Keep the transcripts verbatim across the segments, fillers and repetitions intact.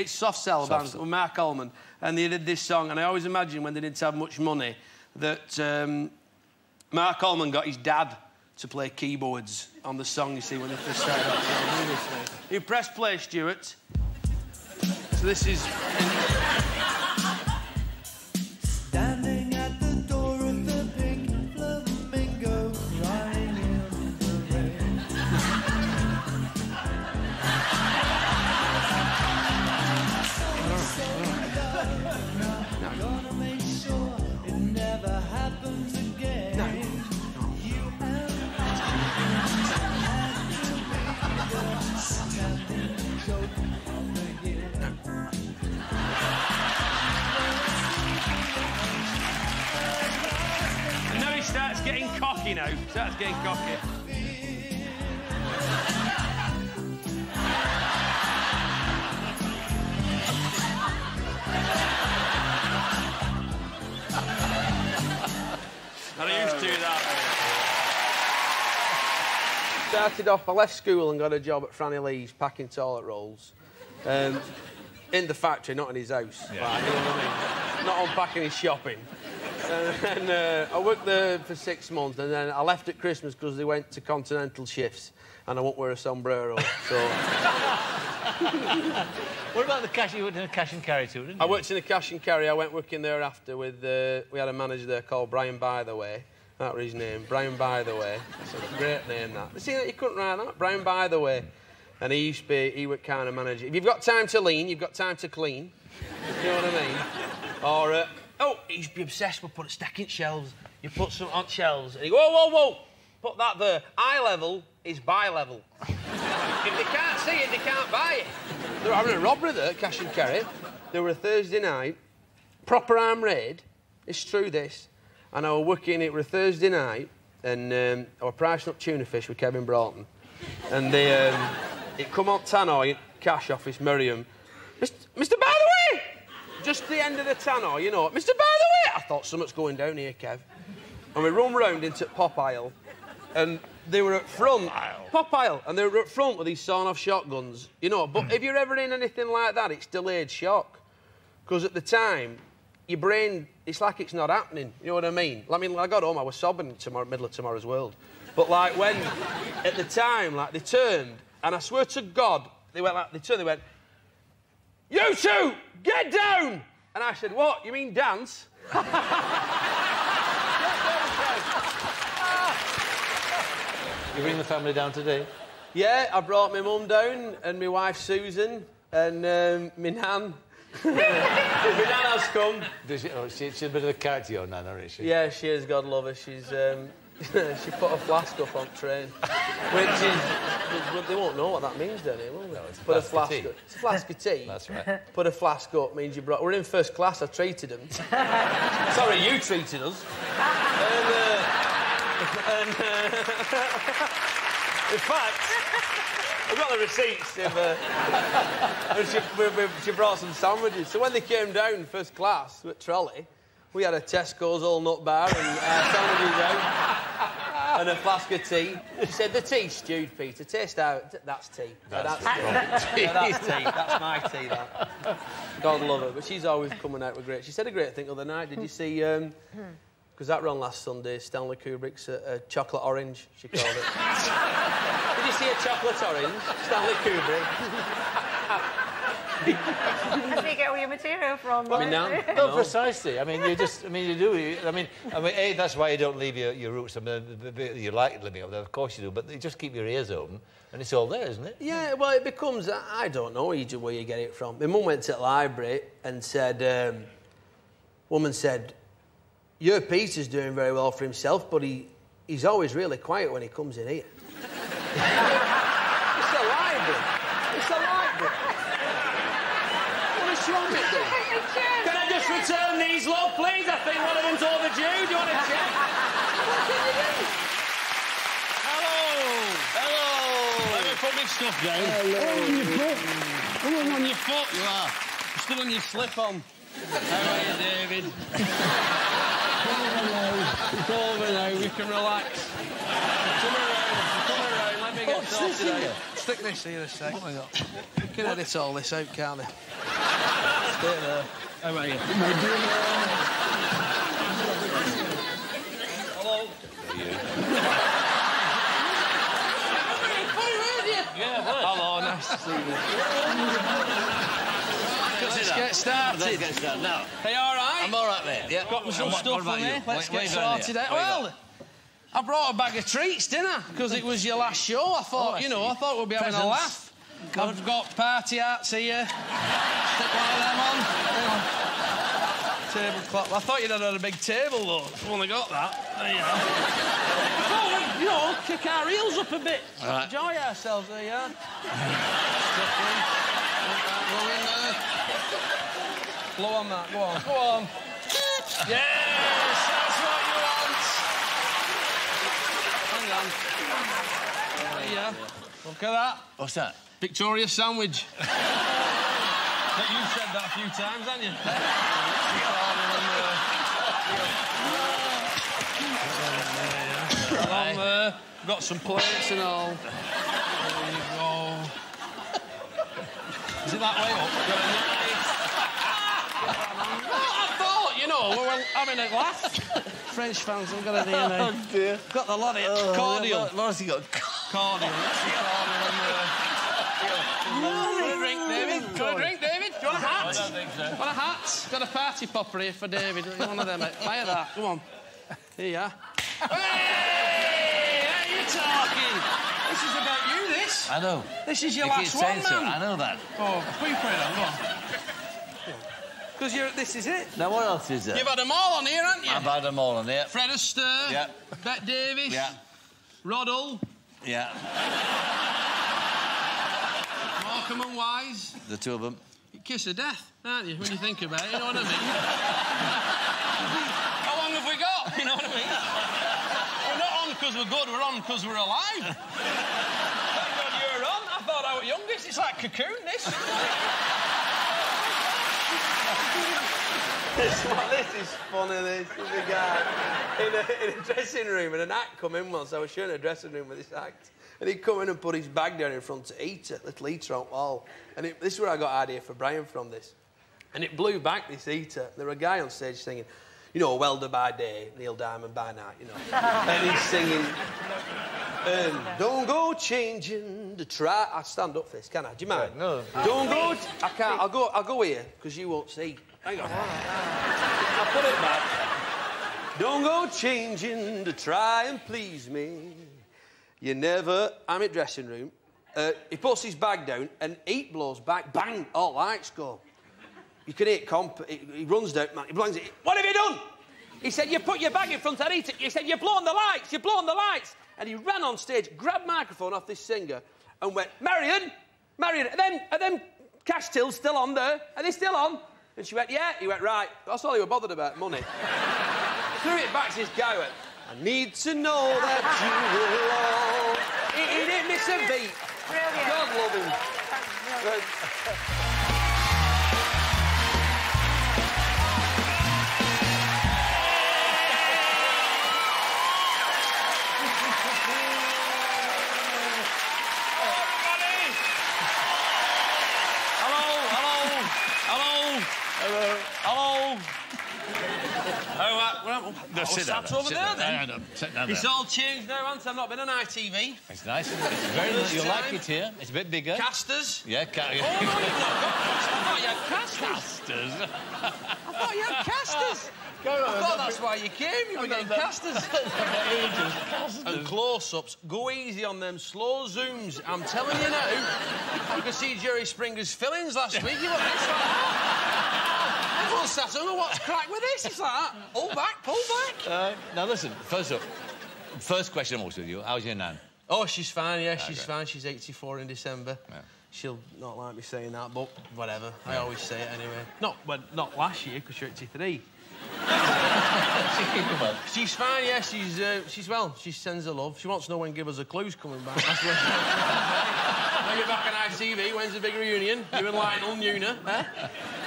It's Soft Cell band with Marc Almond, and they did this song. And I always imagine when they didn't have much money that um, Marc Almond got his dad to play keyboards on the song. You see, when they first started out. You press play, Stuart. So this is. Standing at the door of the pink flamingo, crying in the rain. I'm gonna make sure it never happens again. No. No. You and I had to be the standing joke of the year. Starts getting cocky now. Starts getting cocky. I used to do that. Started off. I left school and got a job at Franny Lee's packing toilet rolls, um, in the factory, not in his house. Yeah. Like, you know what I mean? Not unpacking his shopping. And then uh, I worked there for six months, and then I left at Christmas because they went to continental shifts, and I won't wear a sombrero. So. What about the cash? You worked in a cash and carry too, didn't you? I worked in a cash and carry. I went working there after with. Uh, we had a manager there called Brian Bytheway. That was his name, Brian Bytheway. That's a great name. That. You see that you couldn't write that, Brian Bytheway. And he used to be. He would kind of manager. If you've got time to lean, you've got time to clean. You know what I mean? Or. Uh, Oh, he used to be obsessed with putting stacking shelves. You put some on shelves, and you go, whoa, whoa, whoa, put that there. Eye level is buy level. If they can't see it, they can't buy it. They were having a robbery there, cash and carry. They were a Thursday night, proper arm raid. It's true, this. And I was working, it were a Thursday night, and um, I was pricing up tuna fish with Kevin Broughton. And they, um, it come on tannoy, cash office, Miriam. Mister Bytheway! Just the end of the tannoy, you know. Mister Bytheway! I thought, something's going down here, Kev. And we run round into Pop Aisle, and they were at front... Pop Aisle? Pop Aisle, and they were at front with these sawn-off shotguns. You know, but if you're ever in anything like that, it's delayed shock. Because at the time, your brain, it's like it's not happening. You know what I mean? I mean, when I got home, I was sobbing tomorrow, middle of Tomorrow's World. But, like, when... at the time, like, they turned, and I swear to God, they went like... They turned, they went... You two! Get down! And I said, what? You mean dance? You bring the family down today? Yeah, I brought my mum down and my wife Susan and um, my nan. My nan has come. Does she, oh, she, she's a bit of a character, your nana, is she? Yeah, she is, God love her. She's, um, she put a flask up on train, which is... But they won't know what that means, don't they? Will they? No, it's put a flask up. It's a flask of tea. That's right. Put a flask up means you brought. We're in first class. I treated them. Sorry, you treated us. and, uh, and, uh, in fact, I've got the receipts. If, uh, she, we, we, she brought some sandwiches. So when they came down first class with trolley, we had a Tesco's all nut bar and uh, sandwiches out. And a flask of tea. She said, the tea's stewed, Peter. Taste out. That's tea. That's, that's tea. Yeah, that's tea. That's my tea, that. God love her. But she's always coming out with great... She said a great thing the other night. Did you see... Because um, that ran last Sunday, Stanley Kubrick's uh, uh, chocolate orange, she called it. Did you see a chocolate orange? Stanley Kubrick. That's where you get all your material from. Well, no, no, precisely. I mean, you just, I mean, you do. You, I mean, I mean, A, that's why you don't leave your, your roots. I mean, you like living up there, of course you do, but you just keep your ears open and it's all there, isn't it? Yeah, well, it becomes, I don't know where you get it from. My mum went to the library and said, um, woman said, your Peter's doing very well for himself, but he, he's always really quiet when he comes in here. It's a library. It's a library. Can I just return these, love, please? I think one of them's overdue. Do you want to check? What can you do? Hello. Hello. Let me put my stuff down. Hello. Oh, on your foot. Come on, on your foot. You are. You're still on your slip-on. How are you, David? It's over now. We can relax. Come around. Come around. Let me get started. Stick this here a sec. Oh, my God. You can edit all this out, can't you? bit there. How about you? Hello. Yeah, hello, nice to see you. Let's get started. Let's get started now. Hey, all right? I'm all right, mate. Yeah. Got some stuff for me. Let's get started. Well, I brought a bag of treats, didn't I? Because it was your last show. I thought, oh, I you know, I thought we'd be having Presents. a laugh. Good. I've got party hats here. Stick one of them on. Tablecloth. I thought you'd had a big table, though. I've only got that. There you are. You know, kick our heels up a bit. Right. Enjoy ourselves, there you are. Stuff in. Go in there. Blow on that. Go on. Go on. Yes, that's what you want. Hang on. There you are. Look at that. What's that? Victoria sandwich. You've said that a few times, haven't you? Along there, got some plates and all. There you go. Is it that way up? What I thought, you know, we were having a laugh. French fans, I've got a D N A. Oh dear. Got the lot of cordial. Morrissey got cordial. Go drink, David. Do you want a hat? I don't think so. Want a hat? Got a party popper here for David. One of them, mate. Fire that. Come on. Here you are. Hey! How are you talking? This is about you, this. I know. This is your you last one, man. So. I know that. Oh, put your plate on. Come on. Because you're... This is it. Now, what else is there? You've had them all on here, haven't you? I've had them all on here. Fred Astaire. Yeah. Bette Davis. Yeah. Roddle. Yeah. Markham and Wise. The two of them. You kiss of death, aren't you, when you think about it, you know what I mean? How long have we got, you know what I mean? We're not on because we're good, we're on because we're alive. Thank God you're on. I thought I was youngest. It's like Cocoon, this. This, well, this is funny, this. There's a guy in a, in a dressing room and an act come in once. I was showing a dressing room with this act. And he'd come in and put his bag down in front to eat it, little eater on the wall. And it, this is where I got idea for Brian from this. And it blew back, this eater. There was a guy on stage singing, you know, welder by day, Neil Diamond by night, you know. And he's singing, um, don't go changing the track. I stand up for this, can I? Do you mind? No. Don't go... I can't. I'll go, I'll go here, because you won't see. Hang on. I'll put it back. Don't go changing to try and please me. You never... I'm in dressing room. Uh, he puts his bag down and heat blows back. Bang! All lights go. You can hear it comp... He, he runs down, man. He blinds it. What have you done? He said, you put your bag in front and eat it. He said, you're blowing the lights. You're blowing the lights. And he ran on stage, grabbed microphone off this singer and went, Marion! Marion, are them, are them cash tills still on there? Are they still on? And she went, yeah. He went, right. That's all he was bothered about, money. Threw it back to this guy went, I need to know that you will all... He, he didn't miss a beat. Brilliant. God love him. But... Hello, hello, hello. Hello. Hello. Oh, uh, no, sit down. Over sit there, then. No, no, sit down it's there. All changed now, Hans. I've not been on I T V. It's nice. Isn't it? It's very nice. You like it here? It's a bit bigger. Casters. Yeah, ca oh, no, you've not got casters. I thought you had casters. Casters. I thought you had casters. Go on, I thought that's been... why you came. You were getting casters. casters. And close-ups. Go easy on them slow zooms. I'm telling you now. I could see Jerry Springer's fillings last week. You were like that. Everyone sat on, what's crack with this? It's like that. Pull back, pull back. Uh, now, listen, first up, first question I'm always with you. How's your nan? Oh, she's fine, yeah, oh, she's great. fine. She's eighty-four in December. Yeah. She'll not like me saying that, but whatever. Yeah. I always say it anyway. Not well, not last year, because you're eighty-three. She's fine, yeah, she's, uh, she's well. She sends her love. She wants to know when Give Us a Clue's coming back. That's what she's When you're back on I T V, when's the big reunion? You and Lionel Nuna, eh?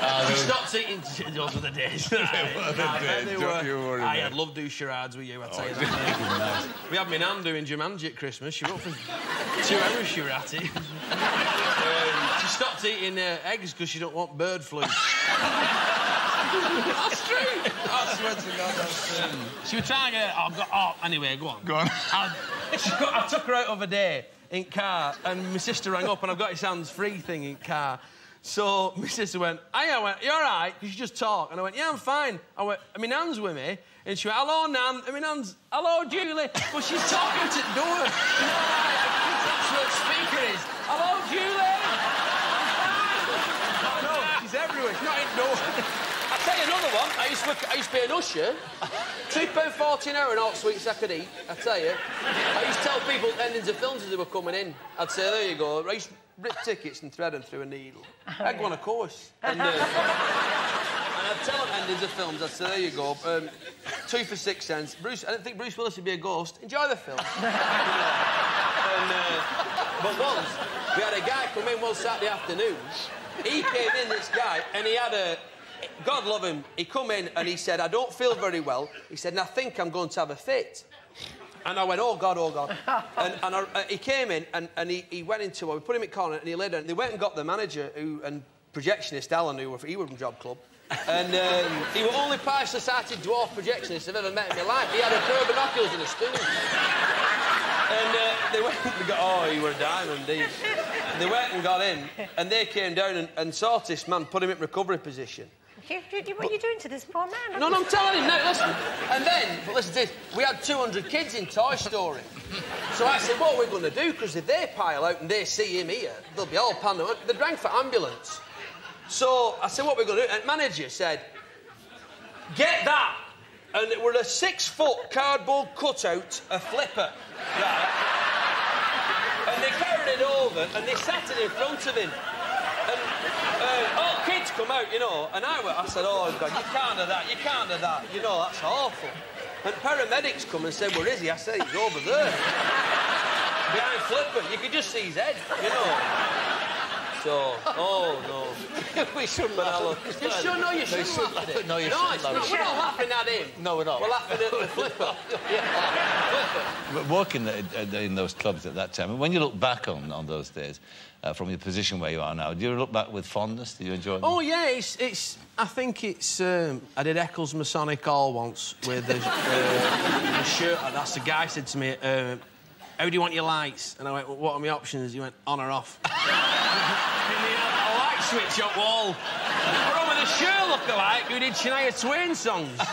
Uh, she stopped eating... Those were the days. They were the days, don't you worry. I'd love to do charades with you, I'd tell you that. We had my nan doing Jumanji at Christmas. She was up for two hours, she were at it. She stopped stopped eating uh, eggs because she don't want bird flu. That's true. I swear to God, that's true. She was trying to... Oh, go, oh, anyway, go on. Go on. I, she got, I took her out of a day in car, and my sister rang up, and I've got his hands free thing in car. So my sister went, hey, I went, you all right? Because she just talked. And I went, yeah, I'm fine. I went, I mean, Nan's with me. And she went, hello, Nan. I mean, Nan's, hello, Julie. But she's talking to... No, all right. That's what speaker is. Hello, Julie. Oh, no, she's everywhere. She's not in... No. I'll tell you another one. I used to, work, I used to be an usher. two pounds forty an hour and all sweets I could eat, I tell you. I used to tell people endings of films as they were coming in. I'd say, there you go. I used to rip tickets and thread them through a needle. I'd go on a course. And, uh, and I'd tell them endings of films. I'd say, there you go. Um, two for six cents. Bruce, I didn't think Bruce Willis would be a ghost. Enjoy the film. and, uh, but once, we had a guy come in one Saturday afternoon. He came in, this guy, and he had a... God love him. He come in and he said, I don't feel very well. He said, and I think I'm going to have a fit. And I went, oh, God, oh, God. and and I, uh, he came in and, and he, he went into... Well, we put him in the corner and he lay down. They went and got the manager who, and projectionist, Alan, who were, he was from Job Club. And um, he was the only partially-sighted dwarf projectionist I've ever met in my life. He had a pair of binoculars and a stool. and uh, they went and got... Oh, he were a diamond, he. They went and got him and they came down and, and saw this man, put him in recovery position. You, you, you, what but, are you doing to this poor man? No, no, I'm telling him, no, listen. And then, but listen to this, we had two hundred kids in Toy Story. So I said, what are we going to do? Because if they pile out and they see him here, they'll be all panned up. They rang for ambulance. So I said, what are we going to do? And the manager said, get that. And it were a six-foot cardboard cutout of Flipper. Right. And they carried it over and they sat it in front of him. And uh, all kids come out, you know, and I went, I said, oh, God, you can't do that, you can't do that, you know, that's awful. And paramedics come and said, where is he? I said, he's over there. Behind Flipper, you could just see his head, you know. So, oh, no. we shouldn't laugh. You should, no, you shouldn't laugh at it. No, you shouldn't laugh at it. No, it's not, we're not laughing at him. No, we're not. We're laughing at the Flipper. yeah. Working in those clubs at that time, and when you look back on, on those days, Uh, from your position where you are now, do you look back with fondness? Do you enjoy them? Oh, yeah, it's... it's I think it's... Um, I did Eccles Masonic Hall once with a, uh, a shirt like that. So the guy said to me, uh, how do you want your lights? And I went, well, what are my options? He went, on or off. In the a light switch up wall. We're on with a Sherlock alike who did Shania Twain songs. I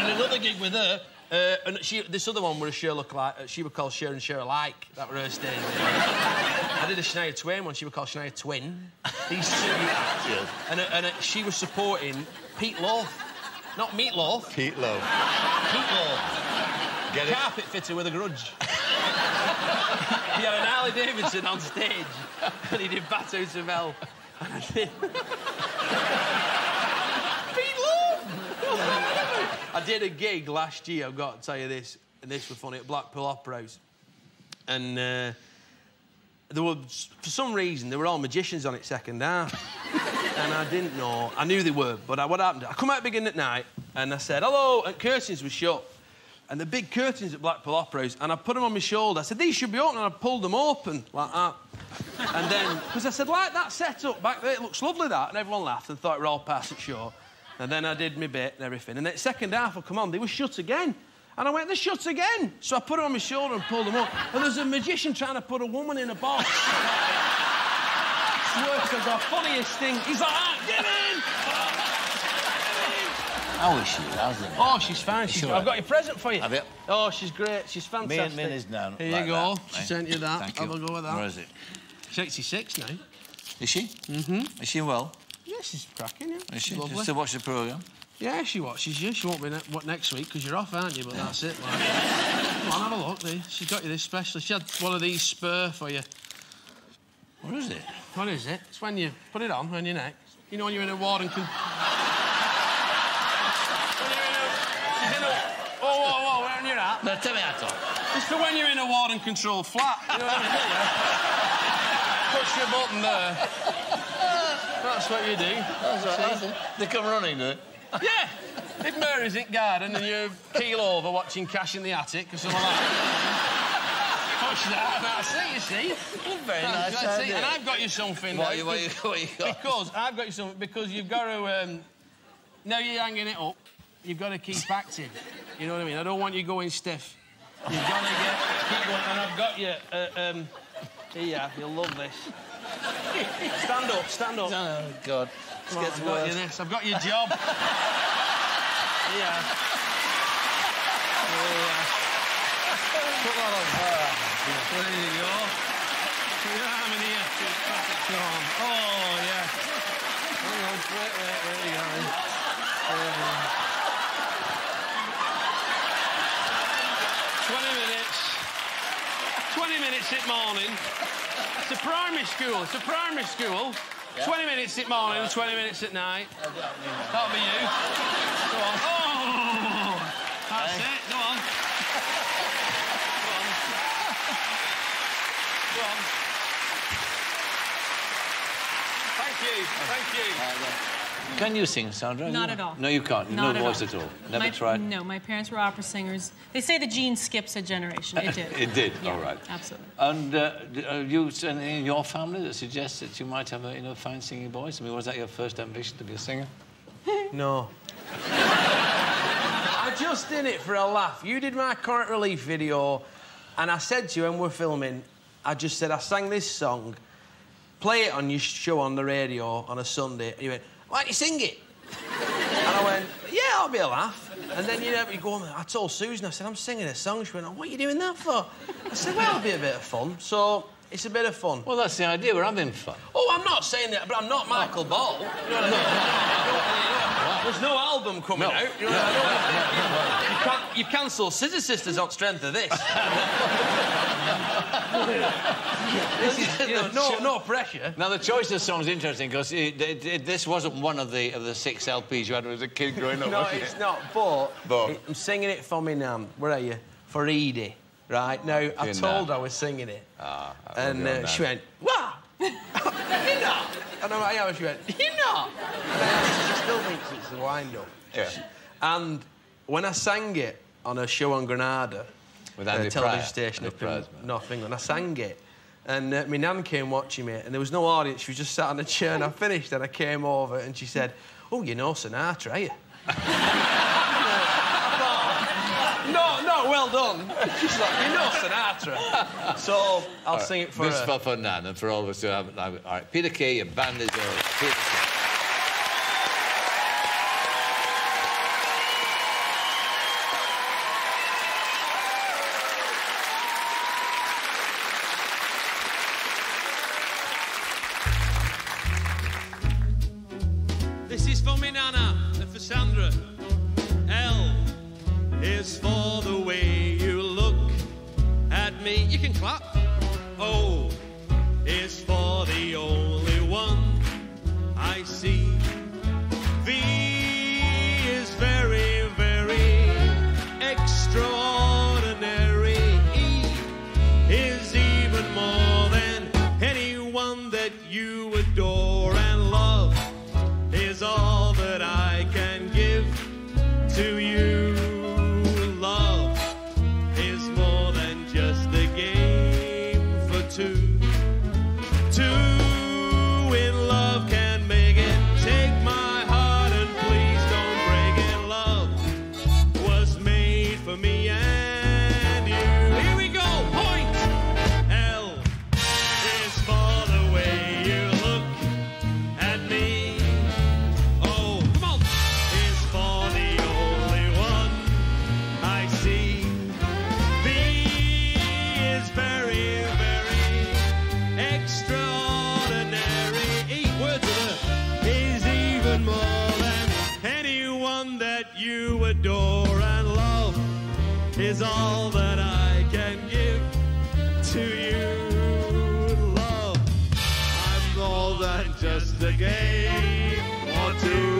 did another gig with her. Uh, and she, this other one were a Cher look-alike. Uh, she was called Cher and Cher alike. That were her stage. I did a Shania Twain one. She was called Shania Twin. These two. Yeah. And, uh, and uh, she was supporting Pete Loaf. Not Meat Loaf. Pete Loaf. Pete Loaf. Get it? Carpet fitter with a grudge. He had an Harley Davidson on stage. And he did Bat Out of Hell. And I did... I did a gig last year, I've got to tell you this, and this was funny, at Blackpool Opera House. And uh, there were, for some reason, they were all magicians on it second half. and I didn't know, I knew they were, but I, what happened, I come out beginning at night, and I said, hello, and curtains were shut. And the big curtains at Blackpool Opera House, and I put them on my shoulder. I said, these should be open, and I pulled them open, like that. and then, because I said, like that set up back there, it looks lovely, that. And everyone laughed and thought we were all past it short. And then I did my bit and everything. And the second half would come on, they were shut again. And I went, they're shut again. So I put it on my shoulder and pulled them up. And there's a magician trying to put a woman in a box. It's worse than the funniest thing. He's like, ah, get in! How is she? How's it? Oh, she's fine. She's... I've got your present for you. Have you? Oh, she's great. She's fantastic. Me and Minnie's now. Here like you go. That, she sent you that. Thank Have you. a go with that. Where is it? She's eighty-six now. Is she? Mm-hmm. Is she well? Yeah, she's cracking, yeah. Is she? Lovely. She still watch the programme? Yeah, she watches you. She won't be ne what, next week, because you're off, aren't you? But yeah. that's it, like. Come on, have a look, there. She's got you this special. She had one of these spur for you. What is it? What is it? It's when you put it on, on your neck. You know when you're in a ward and... Con when you're in a... She's in a... Oh, whoa, whoa, where are you at? No, tell me that off. It's for when you're in a ward and control flat. You know what I mean? Yeah? Push your button there. That's what you do. That's right. That's they come running, do they? Yeah. If Mary's in garden and you keel over watching Cash in the Attic or something like that. watched that and I see, you see. Very nice. I see. And I've got you something. What, now, what, you, what you got? Because I've got you something, because you've got to... Um, now you're hanging it up, you've got to keep acting. You know what I mean? I don't want you going stiff. You've got to get... keep going. And I've got you... Uh, um, here, you'll love this. Stand up, stand up. Oh, God. This gets worse. I've got you this. I've got your job. Yeah. Yeah. Put that on fire. There you go. Yeah, I'm in here. Oh, yeah. Hang on, wait, wait, wait. There you go. Twenty minutes. Twenty minutes at morning. It's a primary school. It's a primary school. Yeah. Twenty minutes at morning and twenty minutes at night. That'll be you. Go on. Oh! That's hey. It. Go on. Go on. Go on. Thank you. Thank you. Can you sing, Sandra? Not you... at all. No, you can't. Not no voice at all. At all. Never my... tried? No, my parents were opera singers. They say the gene skips a generation. It did. It did. Yeah, all right. Absolutely. And uh, are you anything in your family that suggests that you might have a you know, fine singing voice? I mean, was that your first ambition to be a singer? No. I just did it for a laugh. You did my Current Relief video, and I said to you when we're filming, I just said, I sang this song, play it on your show on the radio on a Sunday, and you went, why don't you sing it? And I went, yeah, I'll be a laugh. And then, you know, you go on, I told Susan, I said, I'm singing a song. She went, oh, what are you doing that for? I said, well, it'll be a bit of fun. So... it's a bit of fun. Well, that's the idea. We're having fun. Oh, I'm not saying that, but I'm not Michael Ball. You know what I mean? No, no, no, no. There's no album coming no. out. You know what I mean? You cancel Scissor Sisters on strength of this. This is, you know, no, no pressure. Now, the choice of songs is interesting because this wasn't one of the, of the six L Ps you had as a kid growing up. No, it's it? not. But, but I'm singing it for me now. Where are you? For Edie. Right, now, I told her I was singing it. Ah, and uh, she went, what? You're not. And I'm like, yeah, she went, you're not. She still thinks it's the wind-up. Yeah. And when I sang it on a show on Granada, with Andy uh, television Pryor. station Andy up Pryor's in man. North England, I sang it, and uh, my nan came watching me, and there was no audience, she was just sat on a chair, and I finished, and I came over, and she said, oh, you know Sinatra, are you? Well done. She's like, you know Sinatra. So I'll right. sing it for this her. This is for Nan and for all of us who haven't. All right, Peter Kay, your band is over. Peter Kay. This is for me, Nana, and for Sandra. L is for the way you look at me. You can clap. O is for the only one I see. V is very, very extraordinary. E is even more than anyone that you adore. And love is all that I can give to you. Is all that I can give to you, love. I'm all that just a game or two.